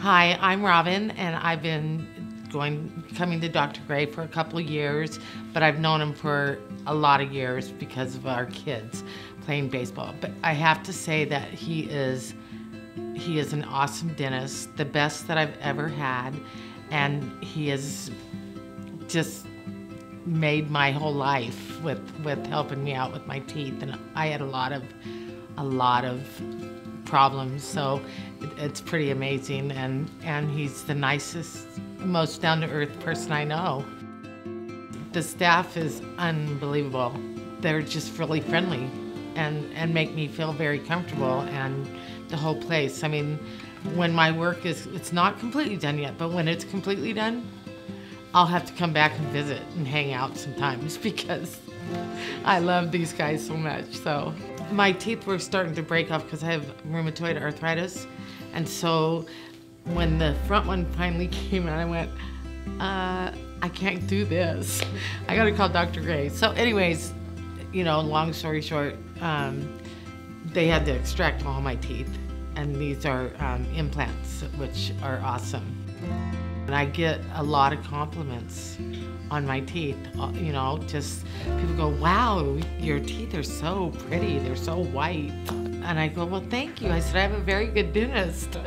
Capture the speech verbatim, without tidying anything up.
Hi, I'm Robyn, and I've been going, coming to Doctor Gray for a couple of years, but I've known him for a lot of years because of our kids playing baseball. But I have to say that he is, he is an awesome dentist, the best that I've ever had, and he has just made my whole life with, with helping me out with my teeth. And I had a lot of, a lot of problems, so it's pretty amazing, and, and he's the nicest, most down-to-earth person I know. The staff is unbelievable. They're just really friendly and, and make me feel very comfortable, and the whole place. I mean, when my work is, it's not completely done yet, but when it's completely done, I'll have to come back and visit and hang out sometimes because I love these guys so much, so. My teeth were starting to break off because I have rheumatoid arthritis, and so when the front one finally came out, I went, uh, I can't do this. I gotta call Doctor Gray. So anyways, you know, long story short, um, they had to extract all my teeth, and these are um, implants, which are awesome. And I get a lot of compliments on my teeth, you know, just people go, wow, your teeth are so pretty, they're so white. And I go, well, thank you. I said, I have a very good dentist.